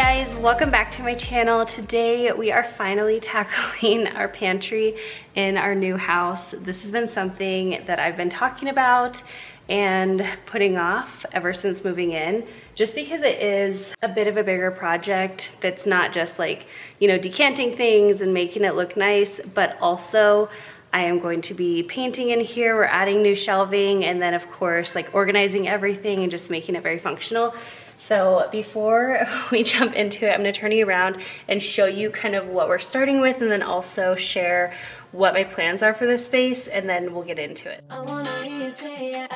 guys, welcome back to my channel. Today we are finally tackling our pantry in our new house. This has been something that I've been talking about and putting off ever since moving in, just because it is a bit of a bigger project that's not just like, you know, decanting things and making it look nice, but also I am going to be painting in here. We're adding new shelving and then of course like organizing everything and just making it very functional. So before we jump into it, I'm gonna turn you around and show you kind of what we're starting with and then also share what my plans are for this space, and then we'll get into it. I wanna hear you say,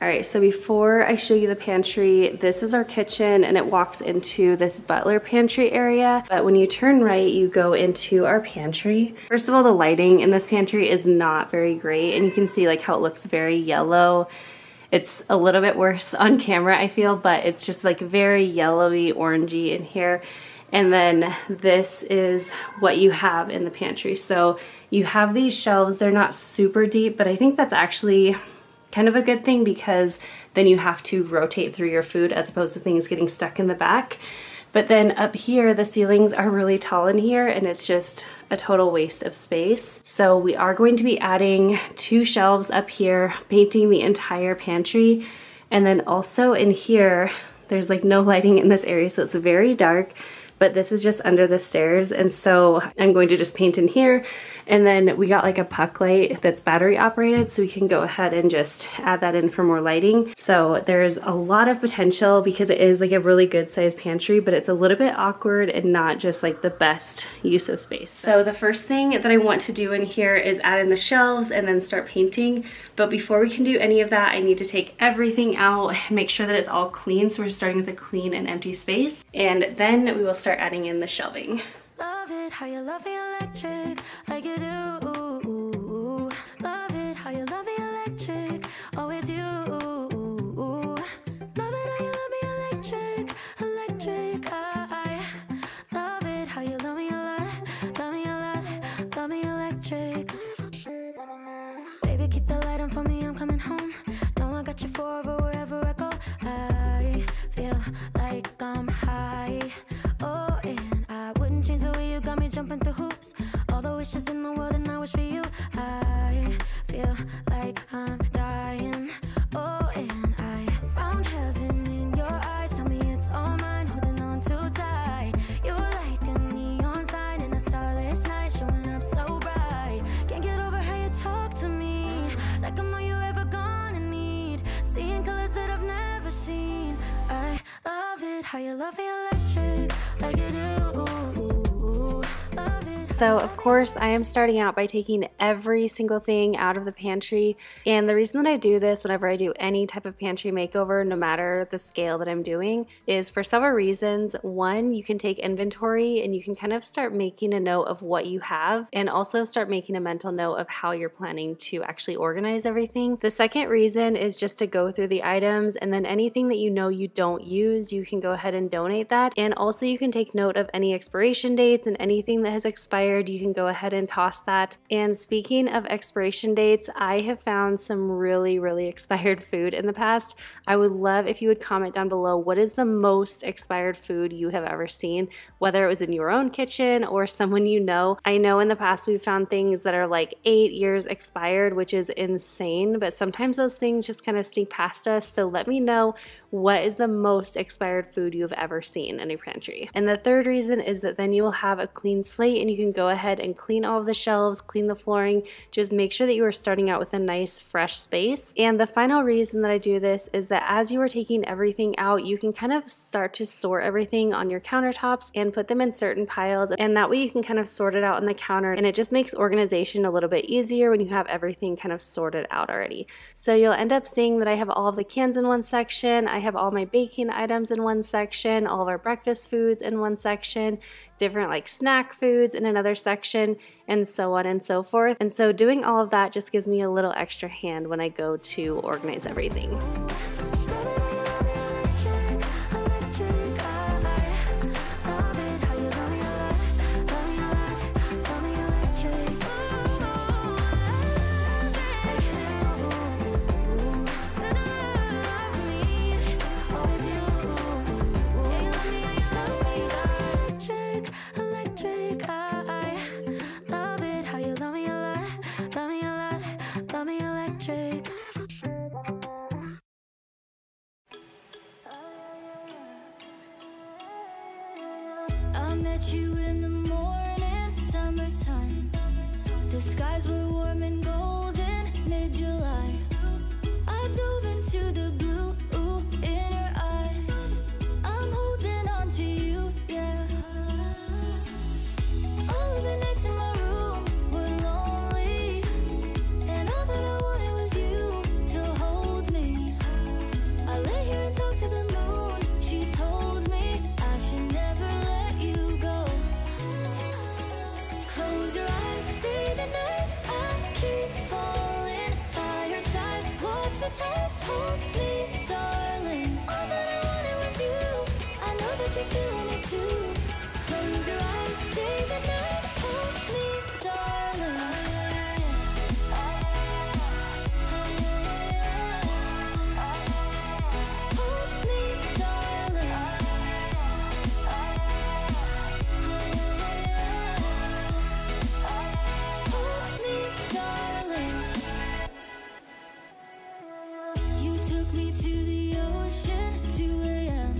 All right, so before I show you the pantry, this is our kitchen and it walks into this butler pantry area. But when you turn right, you go into our pantry. First of all, the lighting in this pantry is not very great, and you can see like how it looks very yellow. It's a little bit worse on camera, I feel, but it's just like very yellowy, orangey in here. And then this is what you have in the pantry. So you have these shelves. They're not super deep, but I think that's actually kind of a good thing because then you have to rotate through your food as opposed to things getting stuck in the back. But then up here, the ceilings are really tall in here and it's just a total waste of space. So we are going to be adding two shelves up here, painting the entire pantry. And then also in here, there's like no lighting in this area, so it's very dark, but this is just under the stairs. And so I'm going to just paint in here. And then we got like a puck light that's battery operated, so we can go ahead and just add that in for more lighting. So there's a lot of potential because it is like a really good sized pantry, but it's a little bit awkward and not just like the best use of space. So the first thing that I want to do in here is add in the shelves and then start painting. But before we can do any of that, I need to take everything out and make sure that it's all clean. So we're starting with a clean and empty space, and then we will start adding in the shelving. Love it how you love me electric, like you do. Love it how you love me electric, always you. Love it how you love me electric, electric. I love it how you love me a lot, love me a lot, love me electric. Baby, keep the light on for me, I'm coming home. No, I got you forever wherever I go. I feel like I'm high. Oh, and I wouldn't change the way you got me jumping through hoops. All the wishes in the world and I wish for you. I feel like I'm dying. Oh, and I found heaven in your eyes. Tell me it's all mine, holding on too tight. You're like a neon sign in a starless night, showing up so bright. Can't get over how you talk to me, like I'm all you ever gonna need. Seeing colors that I've never seen. I love it how you love me electric. So of course I am starting out by taking every single thing out of the pantry, and the reason that I do this whenever I do any type of pantry makeover, no matter the scale that I'm doing, is for several reasons. One, you can take inventory and you can kind of start making a note of what you have and also start making a mental note of how you're planning to actually organize everything. The second reason is just to go through the items, and then anything that you know you don't use, you can go ahead and donate that. And also you can take note of any expiration dates, and anything that has expired, you can go ahead and toss that. And speaking of expiration dates, I have found some really expired food in the past. I would love if you would comment down below, what is the most expired food you have ever seen, whether it was in your own kitchen or someone you know. I know in the past we've found things that are like 8 years expired, which is insane, but sometimes those things just kind of sneak past us. So let me know, what is the most expired food you've ever seen in your pantry? And the third reason is that then you will have a clean slate and you can go ahead and clean all of the shelves, clean the flooring, just make sure that you are starting out with a nice fresh space. And the final reason that I do this is that as you are taking everything out, you can kind of start to sort everything on your countertops and put them in certain piles, and that way you can kind of sort it out on the counter, and it just makes organization a little bit easier when you have everything kind of sorted out already. So you'll end up seeing that I have all of the cans in one section, I have all my baking items in one section, all of our breakfast foods in one section, different like snack foods in another section, and so on and so forth. And so doing all of that just gives me a little extra hand when I go to organize everything. met you in the morning, summertime. The skies were warm and golden, mid-July. I dove into the blue in her eyes. I'm holding on to you, yeah. All of the nights in my room were lonely, and all that I wanted was you to hold me. I lay here and talked to the moon. She told me I should never let you go. Close your eyes, stay the night. I keep falling by your side. Watch the tides hold me, darling. All that I wanted was you. I know that you're feeling it too. Close your eyes, stay the night. Hold me, darling. Hold me, darling. You took me to the ocean, 2 a.m.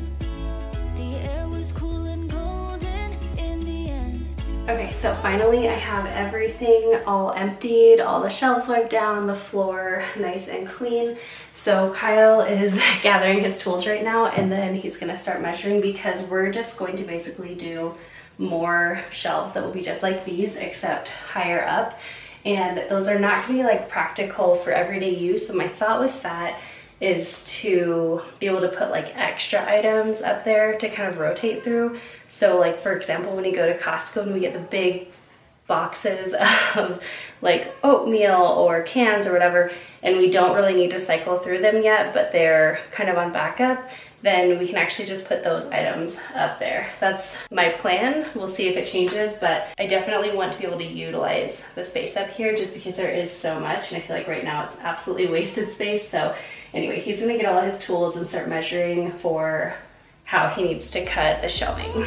The air was cool and golden in the end. Okay, so finally I have everything all emptied, all the shelves wiped down, the floor nice and clean. So Kyle is gathering his tools right now, and then he's gonna start measuring because we're just going to basically do more shelves that will be just like these except higher up. And those are not gonna be like practical for everyday use. So my thought with that is to be able to put like extra items up there to kind of rotate through. So like, for example, when you go to Costco and we get the big boxes of like oatmeal or cans or whatever, and we don't really need to cycle through them yet, but they're kind of on backup, then we can actually just put those items up there. That's my plan. We'll see if it changes, but I definitely want to be able to utilize the space up here just because there is so much, and I feel like right now it's absolutely wasted space. So anyway, he's gonna get all his tools and start measuring for how he needs to cut the shelving.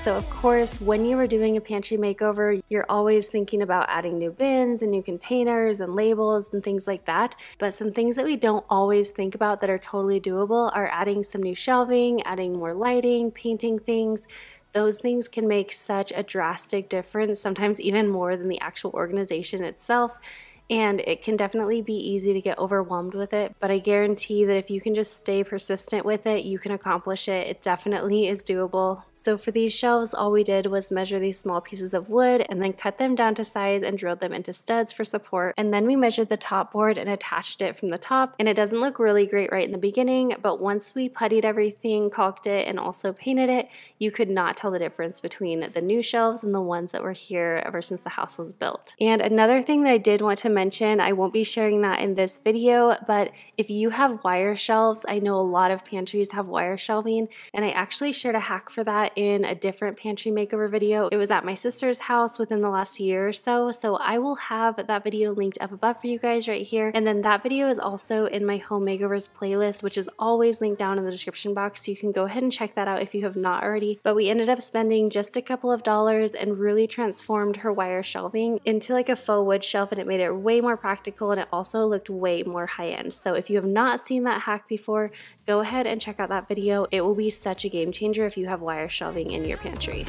So of course, when you were doing a pantry makeover, you're always thinking about adding new bins and new containers and labels and things like that. But some things that we don't always think about that are totally doable are adding some new shelving, adding more lighting, painting things. Those things can make such a drastic difference, sometimes even more than the actual organization itself. And it can definitely be easy to get overwhelmed with it, but I guarantee that if you can just stay persistent with it, you can accomplish it. It definitely is doable. So for these shelves, all we did was measure these small pieces of wood and then cut them down to size and drilled them into studs for support. And then we measured the top board and attached it from the top. And it doesn't look really great right in the beginning, but once we puttied everything, caulked it, and also painted it, you could not tell the difference between the new shelves and the ones that were here ever since the house was built. And another thing that I did want to mention, I won't be sharing that in this video, but if you have wire shelves, I know a lot of pantries have wire shelving, and I actually shared a hack for that in a different pantry makeover video. It was at my sister's house within the last year or so, so I will have that video linked up above for you guys right here. And then that video is also in my home makeovers playlist, which is always linked down in the description box, so you can go ahead and check that out if you have not already. But we ended up spending just a couple of dollars and really transformed her wire shelving into like a faux wood shelf, and it made it way more practical, and it also looked way more high-end. So if you have not seen that hack before, go ahead and check out that video. It will be such a game changer if you have wire shelving in your pantry.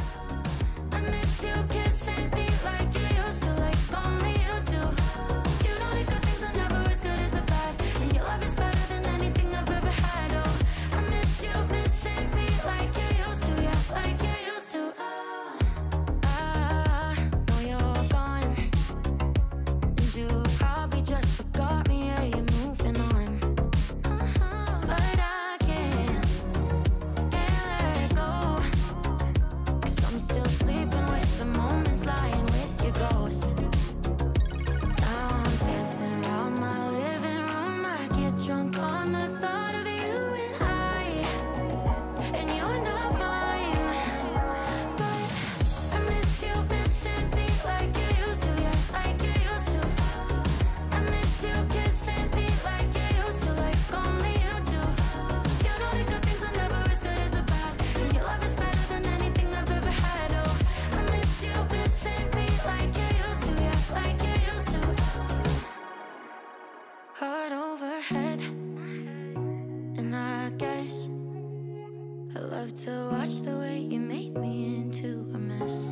I love to watch the way you make me into a mess.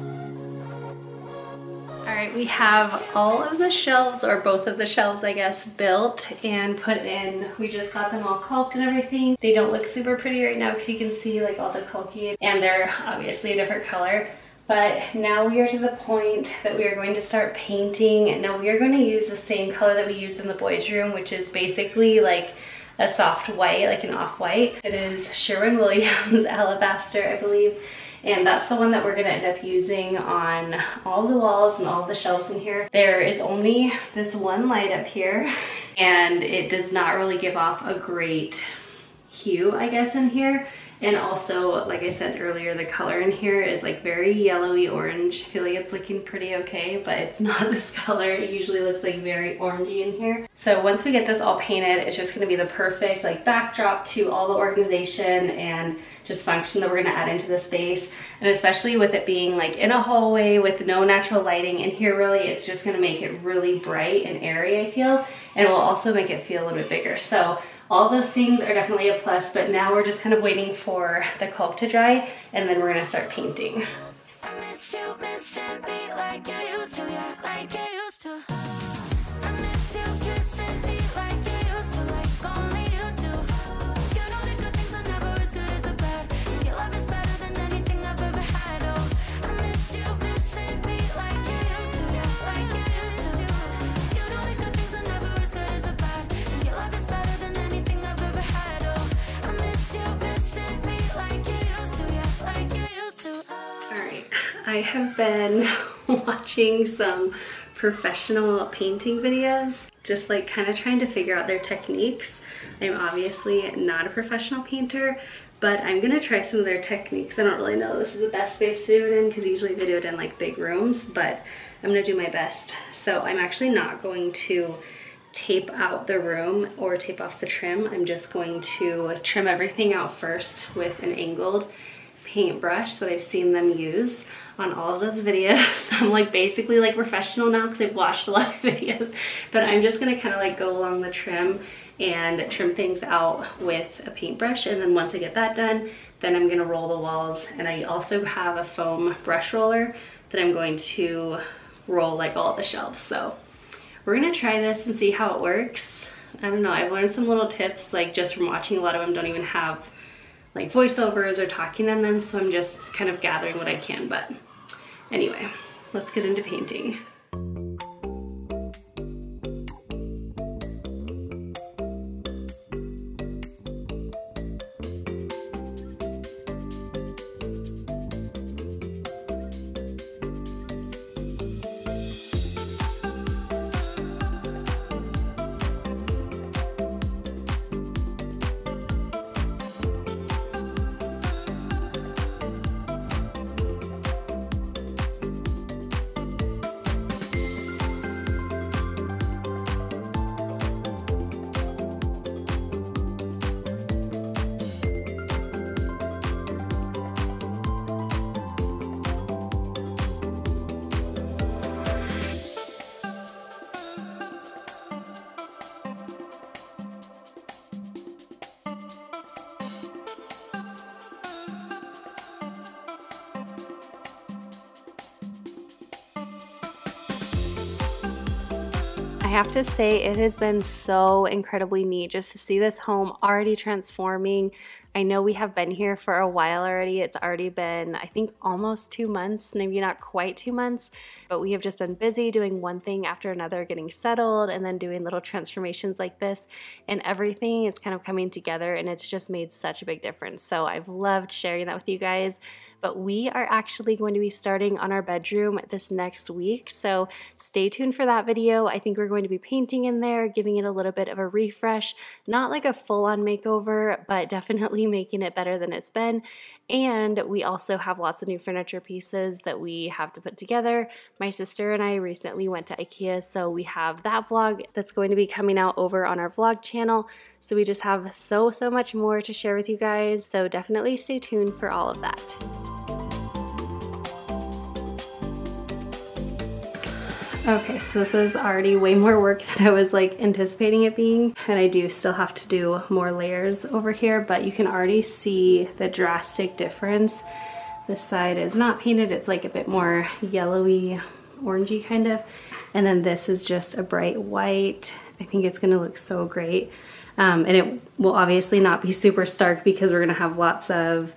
All right, we have all of the shelves, or both of the shelves, I guess, built and put in. We just got them all caulked and everything. They don't look super pretty right now because you can see like all the caulking, and they're obviously a different color. But now we are to the point that we are going to start painting. And now we are going to use the same color that we used in the boys' room, which is basically like a soft white, like an off-white. It is Sherwin Williams Alabaster, I believe. And that's the one that we're gonna end up using on all the walls and all the shelves in here. There is only this one light up here, and it does not really give off a great hue, I guess, in here. And also, like I said earlier, the color in here is like very yellowy orange. I feel like it's looking pretty okay, but it's not this color. It usually looks like very orangey in here. So once we get this all painted, it's just gonna be the perfect like backdrop to all the organization and just function that we're gonna add into the space. And especially with it being like in a hallway with no natural lighting in here, really, it's just gonna make it really bright and airy, I feel. And it will also make it feel a little bit bigger. So all those things are definitely a plus, but now we're just kind of waiting for the caulk to dry, and then we're gonna start painting. I have been watching some professional painting videos, just like kind of trying to figure out their techniques. I'm obviously not a professional painter, but I'm gonna try some of their techniques. I don't really know this is the best space to do it in because usually they do it in like big rooms, but I'm gonna do my best. So I'm actually not going to tape out the room or tape off the trim. I'm just going to trim everything out first with an angled paintbrush that I've seen them use on all of those videos. I'm like basically like professional now because I've watched a lot of videos, but I'm just gonna kind of like go along the trim and trim things out with a paintbrush. And then once I get that done, then I'm gonna roll the walls. And I also have a foam brush roller that I'm going to roll like all the shelves. So we're gonna try this and see how it works. I don't know, I've learned some little tips like just from watching. A lot of them don't even have like voiceovers or talking on them, so I'm just kind of gathering what I can. But anyway, let's get into painting. I have to say, it has been so incredibly neat just to see this home already transforming. I know we have been here for a while already. It's already been, I think, almost 2 months, maybe not quite 2 months, but we have just been busy doing one thing after another, getting settled and then doing little transformations like this, and everything is kind of coming together, and it's just made such a big difference. So I've loved sharing that with you guys, but we are actually going to be starting on our bedroom this next week. So stay tuned for that video. I think we're going to be painting in there, giving it a little bit of a refresh, not like a full-on makeover, but definitely making it better than it's been. And we also have lots of new furniture pieces that we have to put together. My sister and I recently went to IKEA, so we have that vlog that's going to be coming out over on our vlog channel. So we just have so much more to share with you guys, so definitely stay tuned for all of that. Okay, so this is already way more work than I was like anticipating it being, and I do still have to do more layers over here, but you can already see the drastic difference. This side is not painted, it's like a bit more yellowy, orangey kind of, and then this is just a bright white. I think it's gonna look so great. And it will obviously not be super stark because we're gonna have lots of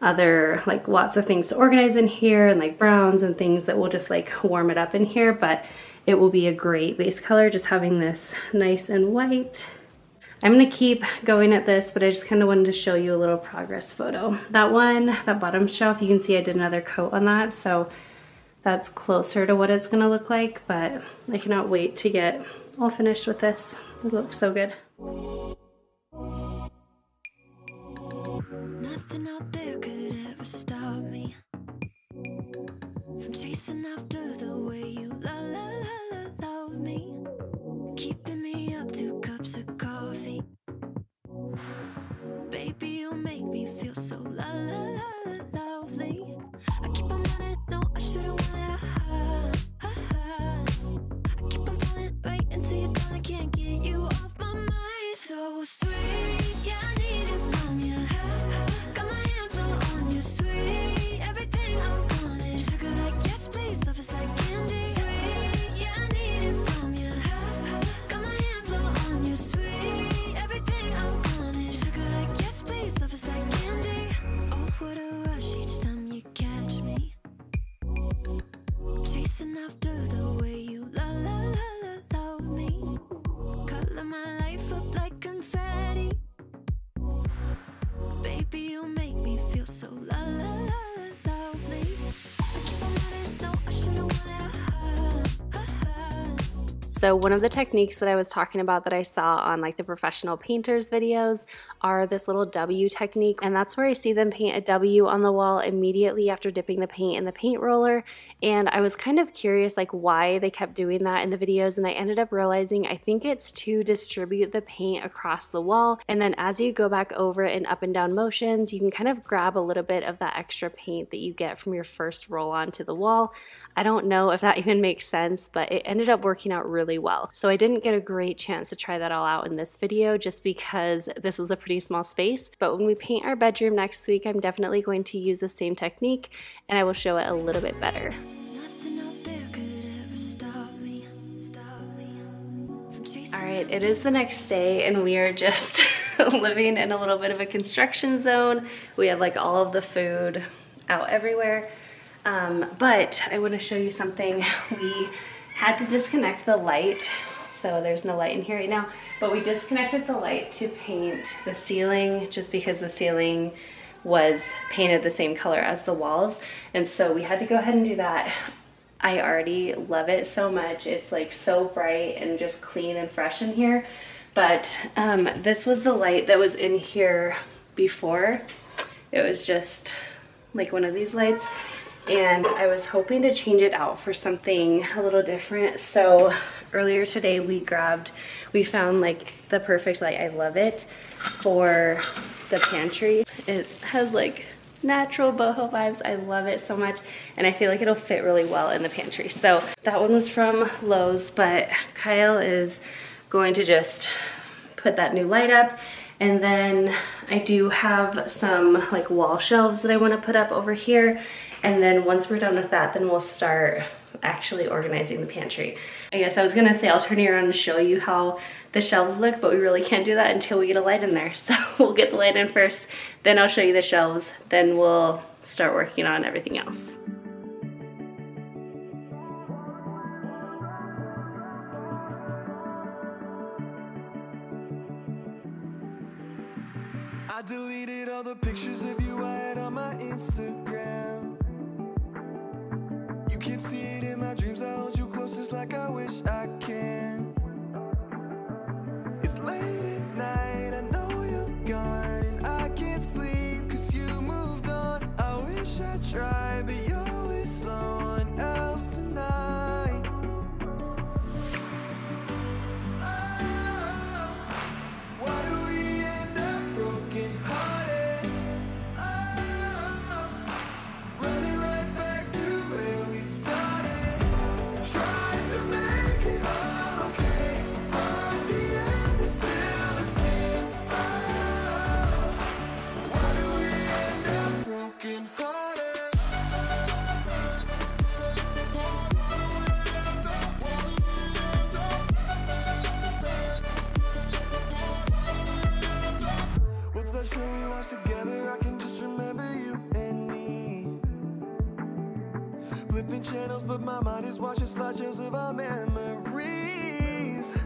other, like lots of things to organize in here and like browns and things that will just like warm it up in here, but it will be a great base color just having this nice and white. I'm gonna keep going at this, but I just kind of wanted to show you a little progress photo. That one, that bottom shelf, you can see I did another coat on that, so that's closer to what it's gonna look like, but I cannot wait to get all finished with this. It looks so good. Nothing out there could ever stop me from chasing after the way you la la la la love me, keeping me up 2 cups of coffee. Baby, you make me feel so la la la la lovely. I keep on running, no, I shouldn't want to hide. I keep on running right until you're done. I can't get you off my mind. So sweet, yeah, I need it from you. Got my hands all on you, sweet. Everything I wanted, sugar like yes please, love is like candy. Sweet, yeah, I need it from you. Got my hands all on you, sweet. Everything I wanted, sugar like yes please, love is like candy. Oh, what a rush each time you catch me, chasing after the way you la la la la love me, color my life up like confetti. Baby, you make me feel so la la la la lovely. I keep on running, no, I shouldn't wanna hide. So one of the techniques that I was talking about that I saw on like the professional painters videos are this little W technique, and that's where I see them paint a W on the wall immediately after dipping the paint in the paint roller. And I was kind of curious like why they kept doing that in the videos, and I ended up realizing I think it's to distribute the paint across the wall, and then as you go back over it in up and down motions you can kind of grab a little bit of that extra paint that you get from your first roll onto the wall. I don't know if that even makes sense, but it ended up working out really well. So I didn't get a great chance to try that all out in this video just because this was a pretty small space, but when we paint our bedroom next week I'm definitely going to use the same technique and I will show it a little bit better. All right, it is the next day and we are just living in a little bit of a construction zone. We have like all of the food out everywhere, but I want to show you something. We had to disconnect the light, so there's no light in here right now, but we disconnected the light to paint the ceiling just because the ceiling was painted the same color as the walls, and so we had to go ahead and do that. I already love it so much. It's like so bright and just clean and fresh in here, but this was the light that was in here before. It was just like one of these lights, and I was hoping to change it out for something a little different. So earlier today we found like the perfect light. I love it for the pantry. It has like natural boho vibes. I love it so much, and I feel like it'll fit really well in the pantry. So that one was from Lowe's, but Kyle is going to just put that new light up. And then I do have some like wall shelves that I want to put up over here. And then once we're done with that, then we'll start actually organizing the pantry. I guess I was gonna say I'll turn you around and show you how the shelves look, but we really can't do that until we get a light in there. So we'll get the light in first, then I'll show you the shelves, then we'll start working on everything else. I deleted all the pictures of you I had on my Instagram. You can't see it in my dreams, I hold you close just like I wish I can. It's late at night, I know you're gone, and I can't sleep cause you moved on. I wish I tried, but you're with someone else tonight. Running right back to where we started, trying to make channels, but my mind is watching slideshows of our memories.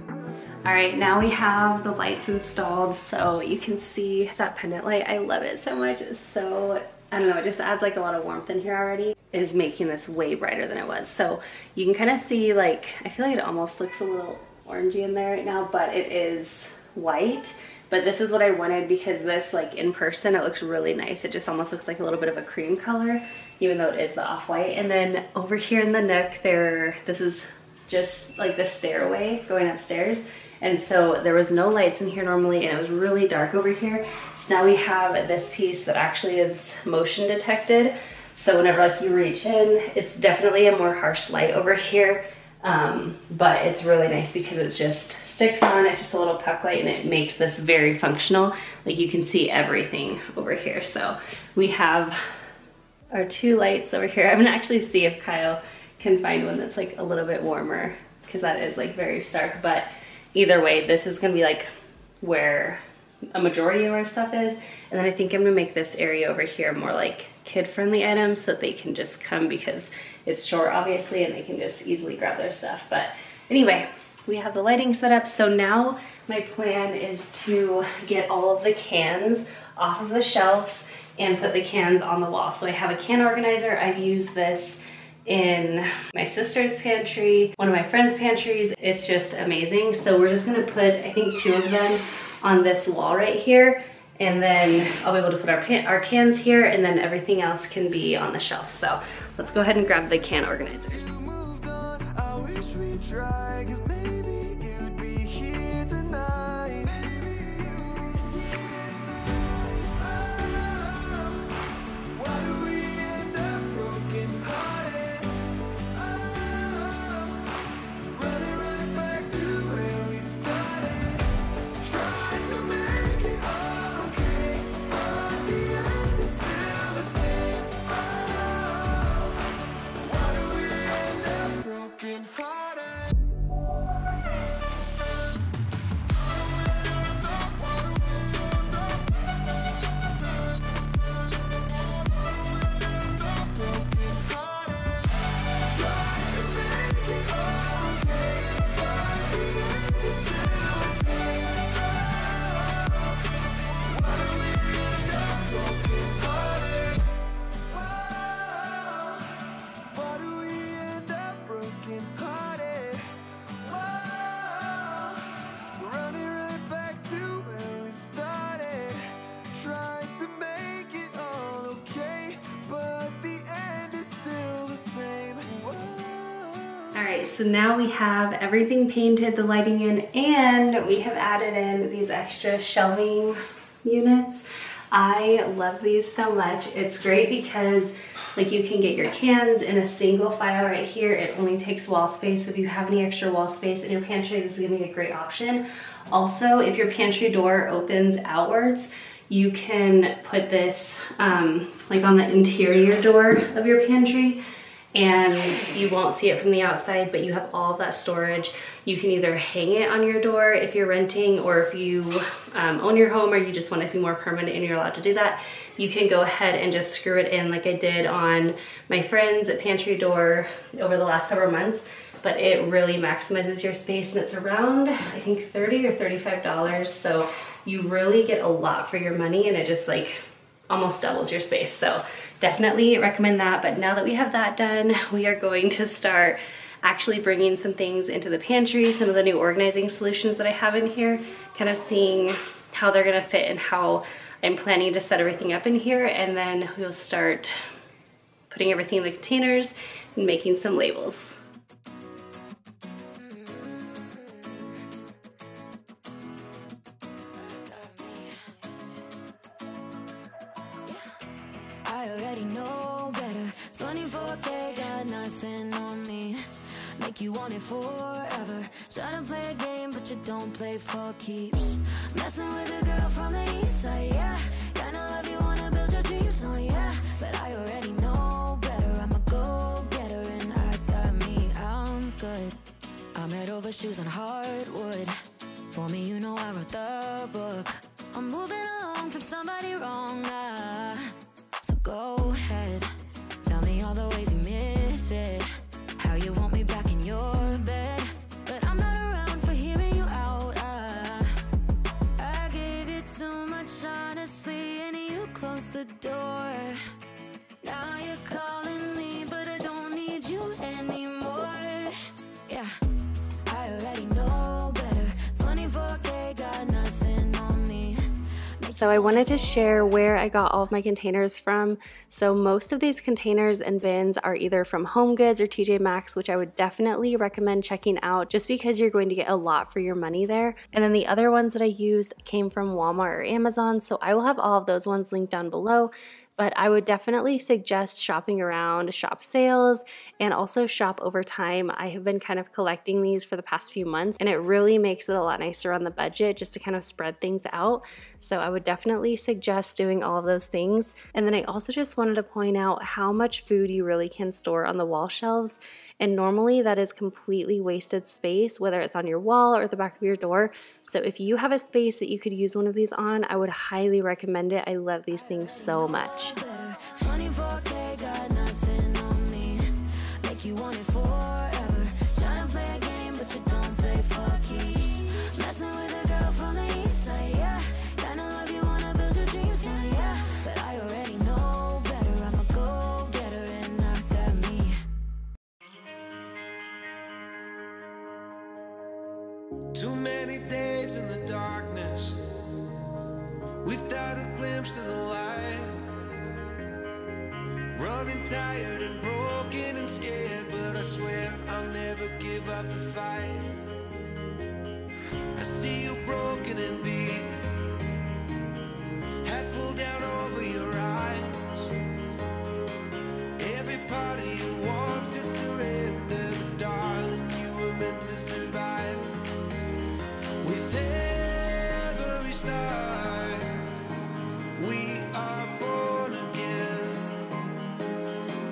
All right, now we have the lights installed, so you can see that pendant light. I love it so much. It's so, I don't know, it just adds like a lot of warmth in here already. It is making this way brighter than it was. So you can kind of see, like, I feel like it almost looks a little orangey in there right now, but it is white. But this is what I wanted because this, like, in person, it looks really nice. It just almost looks like a little bit of a cream color, even though it is the off-white. And then over here in the nook there, this is just like the stairway going upstairs. And so there was no lights in here normally, and it was really dark over here. So now we have this piece that actually is motion detected. So whenever, like, you reach in, it's definitely a more harsh light over here. But it's really nice because it just sticks on. It's just a little puck light, and it makes this very functional. Like, you can see everything over here. So we have our two lights over here. I'm gonna actually see if Kyle can find one that's like a little bit warmer, because that is like very stark. But either way, this is gonna be like where a majority of our stuff is. And then I think I'm gonna make this area over here more like kid-friendly items, so that they can just come, because it's short obviously, and they can just easily grab their stuff. But anyway, we have the lighting set up. So now my plan is to get all of the cans off of the shelves and put the cans on the wall. So I have a can organizer. I've used this in my sister's pantry, one of my friend's pantries. It's just amazing. So we're just gonna put, I think, two of them on this wall right here, and then I'll be able to put our cans here, and then everything else can be on the shelf. So let's go ahead and grab the can organizers. So now we have everything painted, the lighting in, and we have added in these extra shelving units. I love these so much. It's great because, like, you can get your cans in a single file right here. It only takes wall space. So if you have any extra wall space in your pantry, this is gonna be a great option. Also, if your pantry door opens outwards, you can put this like on the interior door of your pantry, and you won't see it from the outside, but you have all that storage. You can either hang it on your door if you're renting, or if you own your home, or you just want it to be more permanent and you're allowed to do that, you can go ahead and just screw it in like I did on my friend's pantry door over the last several months. But it really maximizes your space, and it's around, I think, $30 or $35. So you really get a lot for your money, and it just, like, almost doubles your space. So definitely recommend that. But now that we have that done, we are going to start actually bringing some things into the pantry, some of the new organizing solutions that I have in here, kind of seeing how they're gonna fit and how I'm planning to set everything up in here. And then we'll start putting everything in the containers and making some labels. You want it forever, try to play a game, but you don't play for keeps. Messing with a girl from the east side, yeah. Kinda love you, wanna build your dreams on, yeah. But I already know better, I'm a go-getter, and I got me, I'm good. I'm head over shoes on hardwood. For me, you know I wrote the book. I'm moving along from somebody wrong, so go ahead. Tell me all the ways you miss it. the door. Now you're calling me, but I don't need you anymore. Yeah, I already know better. 24K got nothing on me. So I wanted to share where I got all of my containers from. So most of these containers and bins are either from HomeGoods or TJ Maxx, which I would definitely recommend checking out just because you're going to get a lot for your money there. And then the other ones that I used came from Walmart or Amazon, so I will have all of those ones linked down below. But I would definitely suggest shopping around, shop sales, and also shop over time. I have been kind of collecting these for the past few months, and it really makes it a lot nicer on the budget just to kind of spread things out. So I would definitely suggest doing all of those things. And then I also just wanted to point out how much food you really can store on the wall shelves. And normally that is completely wasted space, whether it's on your wall or the back of your door. So if you have a space that you could use one of these on, I would highly recommend it. I love these things so much. Too many days in the darkness, without a glimpse of the light. Running tired and broken and scared, but I swear I'll never give up the fight. I see you broken and beat, hat pulled down over your eyes. Every part of you wants to surrender, but darling, you were meant to survive. With every star, we are born again.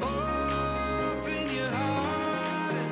Open your heart.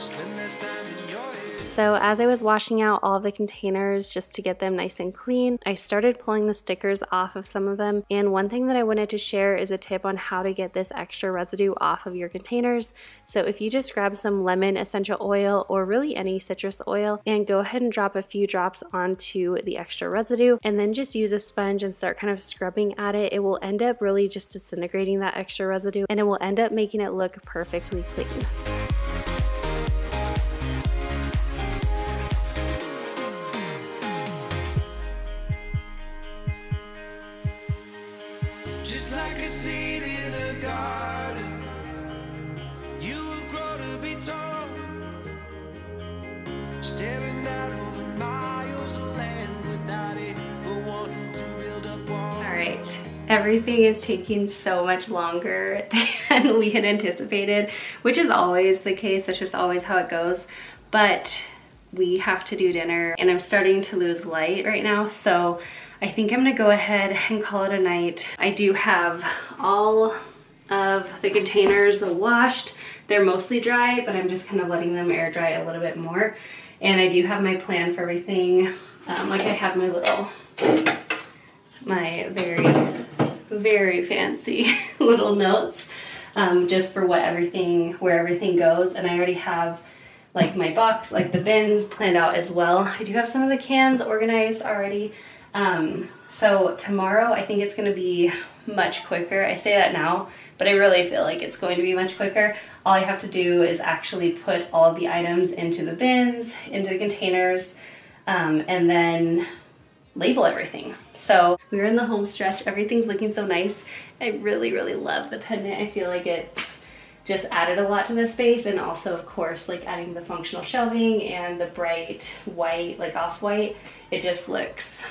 Spend this time in your head. So as I was washing out all of the containers just to get them nice and clean, I started pulling the stickers off of some of them. And one thing that I wanted to share is a tip on how to get this extra residue off of your containers. So if you just grab some lemon essential oil or really any citrus oil and go ahead and drop a few drops onto the extra residue and then just use a sponge and start kind of scrubbing at it, it will end up really just disintegrating that extra residue and it will end up making it look perfectly clean. Everything is taking so much longer than we had anticipated, which is always the case. That's just always how it goes. But we have to do dinner and I'm starting to lose light right now. So I think I'm gonna go ahead and call it a night. I do have all of the containers washed. They're mostly dry, but I'm just kind of letting them air dry a little bit more. And I do have my plan for everything. Like I have my very fancy little notes just for where everything goes, and I already have like my box, like the bins planned out as well. I do have some of the cans organized already, so tomorrow I think it's going to be much quicker. I say that now, but I really feel like it's going to be much quicker. All I have to do is actually put all the items into the bins, into the containers, and then label everything. So we're in the home stretch. Everything's looking so nice. I really, really love the pendant. I feel like it's just added a lot to the space, and also of course like adding the functional shelving and the bright white, like off-white, it just looks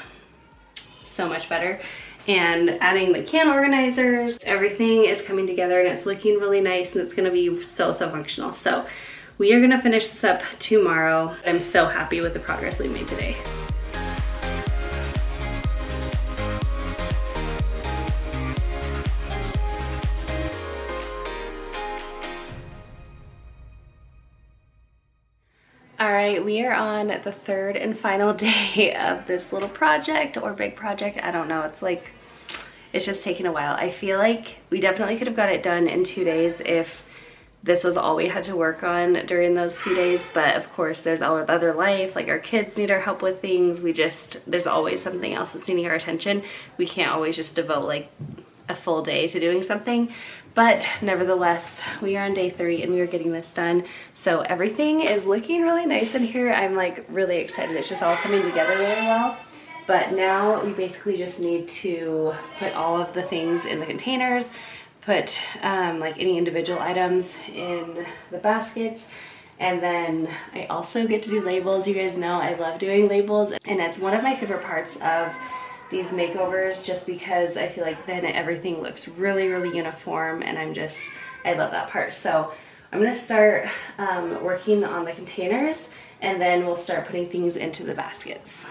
so much better. And adding the can organizers, everything is coming together and it's looking really nice, and it's gonna be so functional. So we are gonna finish this up tomorrow. I'm so happy with the progress we made today. All right, we are on the third and final day of this little project, or big project. I don't know, it's like, it's just taking a while. I feel like we definitely could have got it done in 2 days if this was all we had to work on during those few days. But of course there's all of other life, like our kids need our help with things. We just, there's always something else that's needing our attention. We can't always just devote like a full day to doing something. But nevertheless, we are on day 3 and we are getting this done. So everything is looking really nice in here. I'm like really excited. It's just all coming together really well. But now we basically just need to put all of the things in the containers, put like any individual items in the baskets. And then I also get to do labels. You guys know I love doing labels, and that's one of my favorite parts of these makeovers, just because I feel like then everything looks really, really uniform, and I'm just, I love that part. So I'm gonna start working on the containers, and then we'll start putting things into the baskets.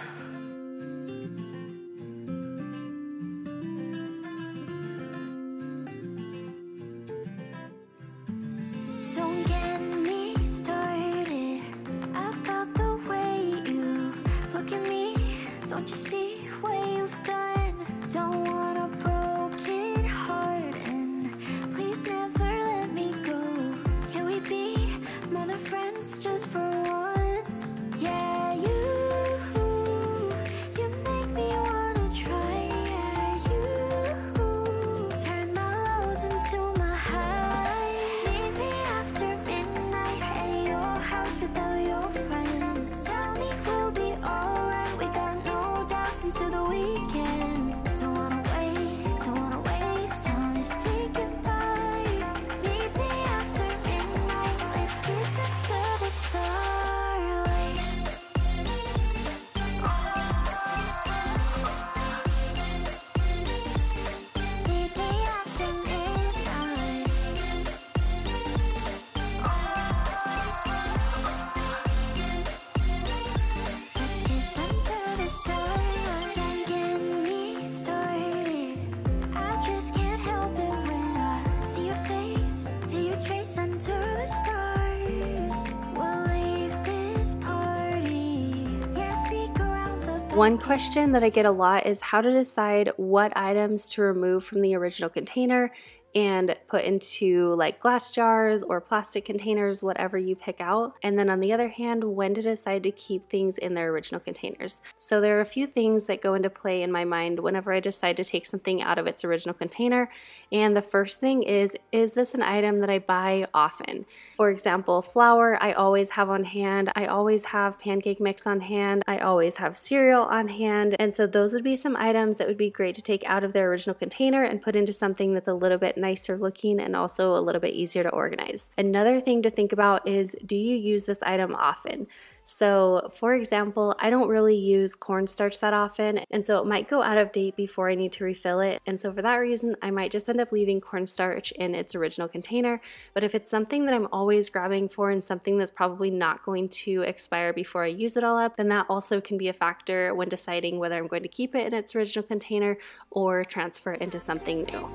One question that I get a lot is how to decide what items to remove from the original container and put into like glass jars or plastic containers, whatever you pick out. And then on the other hand, when to decide to keep things in their original containers. So there are a few things that go into play in my mind whenever I decide to take something out of its original container. And the first thing is this an item that I buy often? For example, flour, I always have on hand. I always have pancake mix on hand. I always have cereal on hand. And so those would be some items that would be great to take out of their original container and put into something that's a little bit nicer looking and also a little bit easier to organize. Another thing to think about is, do you use this item often? So for example, I don't really use cornstarch that often, and so it might go out of date before I need to refill it. And so for that reason, I might just end up leaving cornstarch in its original container. But if it's something that I'm always grabbing for and something that's probably not going to expire before I use it all up, then that also can be a factor when deciding whether I'm going to keep it in its original container or transfer it into something new.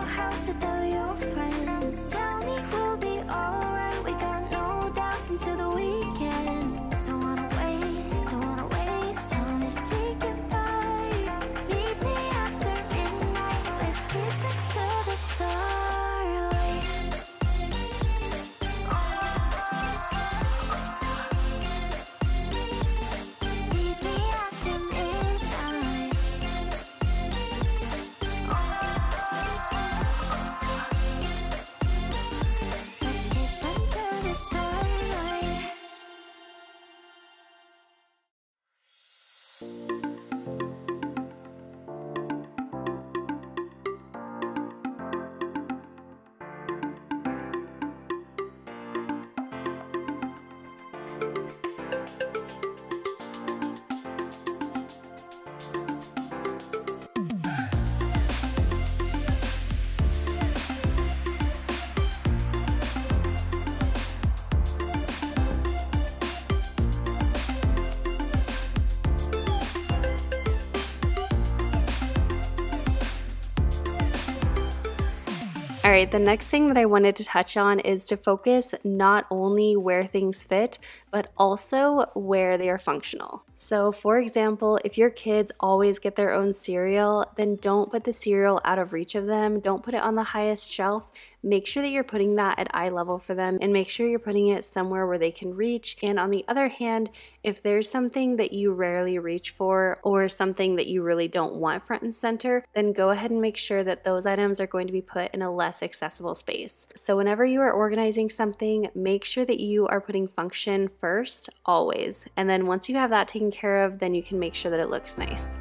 House without your friends, tell me we'll be alright. We got no doubts until the weekend. Don't wanna waste time. It's taking by. Meet me after midnight. Let's kiss until the starlight. Meet me after midnight. All right, the next thing that I wanted to touch on is to focus not only where things fit, but also where they are functional. So for example, if your kids always get their own cereal, then don't put the cereal out of reach of them. Don't put it on the highest shelf. Make sure that you're putting that at eye level for them and make sure you're putting it somewhere where they can reach. And on the other hand, if there's something that you rarely reach for or something that you really don't want front and center, then go ahead and make sure that those items are going to be put in a less accessible space. So whenever you are organizing something, make sure that you are putting function first, always. And then once you have that taken care of, then you can make sure that it looks nice.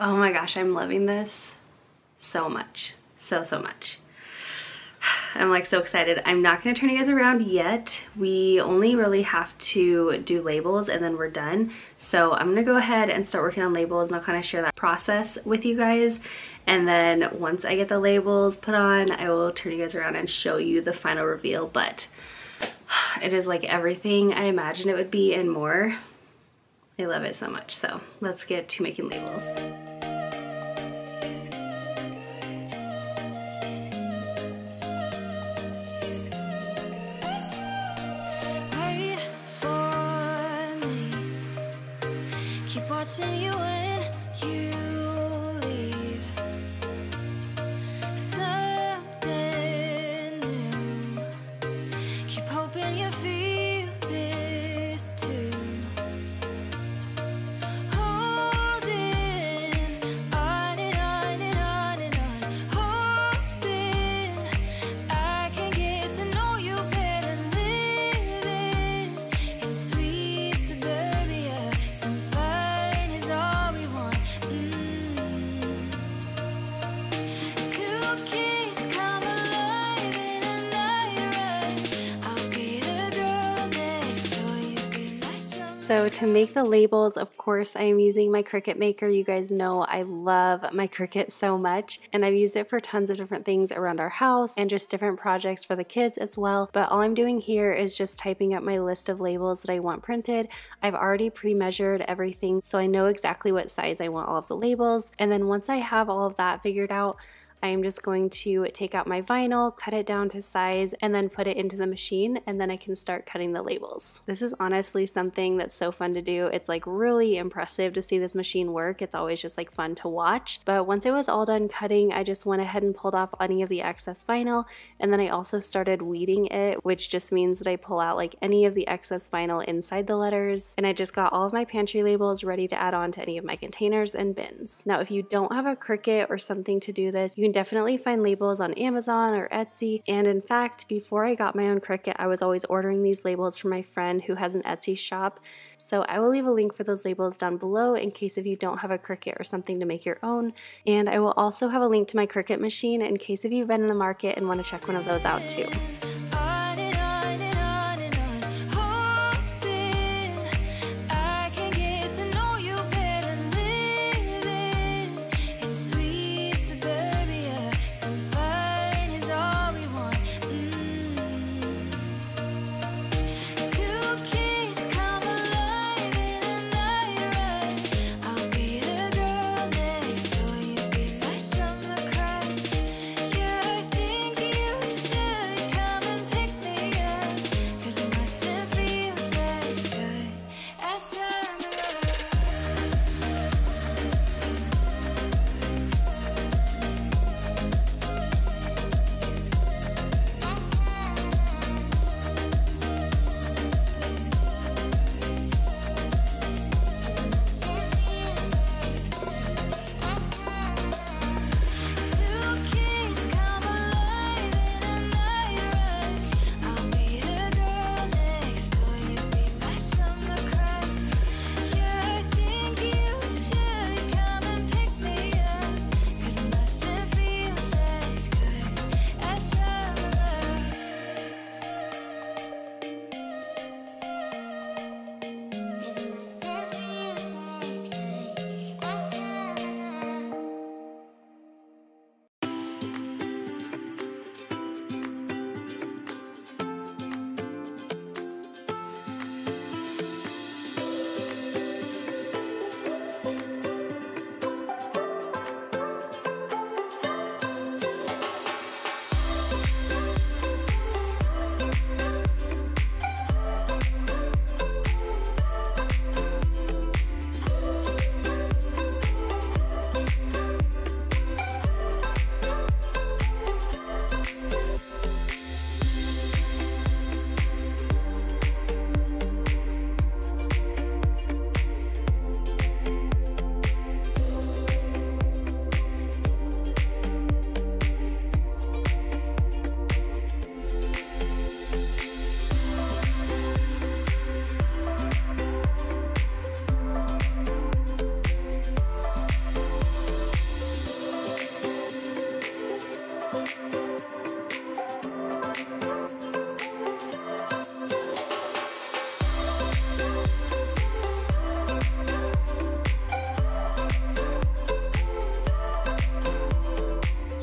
Oh my gosh, I'm loving this so much. So much. I'm like so excited. I'm not gonna turn you guys around yet. We only really have to do labels and then we're done. So I'm gonna go ahead and start working on labels and I'll kind of share that process with you guys. And then once I get the labels put on, I will turn you guys around and show you the final reveal. But it is like everything I imagined it would be and more. I love it so much. So let's get to making labels. So to make the labels, of course, I am using my Cricut maker. You guys know I love my Cricut so much, and I've used it for tons of different things around our house and just different projects for the kids as well. But all I'm doing here is just typing up my list of labels that I want printed. I've already pre-measured everything, so I know exactly what size I want all of the labels. And then once I have all of that figured out, I am just going to take out my vinyl, cut it down to size, and then put it into the machine, and then I can start cutting the labels. This is honestly something that's so fun to do. It's like really impressive to see this machine work. It's always just like fun to watch. But once it was all done cutting, I just went ahead and pulled off any of the excess vinyl, and then I also started weeding it, which just means that I pull out like any of the excess vinyl inside the letters, and I just got all of my pantry labels ready to add on to any of my containers and bins. Now, if you don't have a Cricut or something to do this, you can definitely find labels on Amazon or Etsy. And in fact, before I got my own Cricut, I was always ordering these labels from my friend who has an Etsy shop. So I will leave a link for those labels down below in case if you don't have a Cricut or something to make your own. And I will also have a link to my Cricut machine in case if you've been in the market and want to check one of those out too.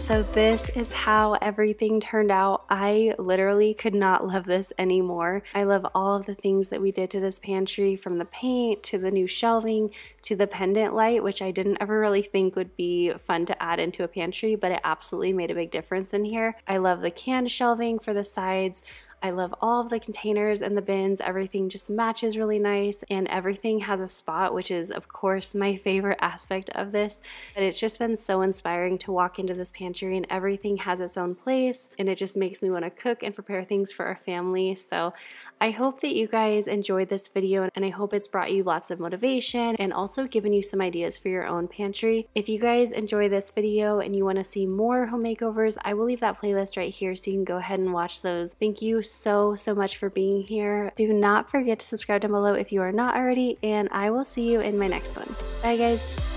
So this is how everything turned out. I literally could not love this anymore. I love all of the things that we did to this pantry, from the paint to the new shelving to the pendant light, which I didn't ever really think would be fun to add into a pantry, but it absolutely made a big difference in here. I love the canned shelving for the sides. I love all of the containers and the bins. Everything just matches really nice, and everything has a spot, which is of course my favorite aspect of this. But it's just been so inspiring to walk into this pantry and everything has its own place, and it just makes me want to cook and prepare things for our family. So I hope that you guys enjoyed this video, and I hope it's brought you lots of motivation and also given you some ideas for your own pantry. If you guys enjoy this video and you want to see more home makeovers, I will leave that playlist right here so you can go ahead and watch those. Thank you so much for being here. Do not forget to subscribe down below if you are not already, and I will see you in my next one. Bye guys.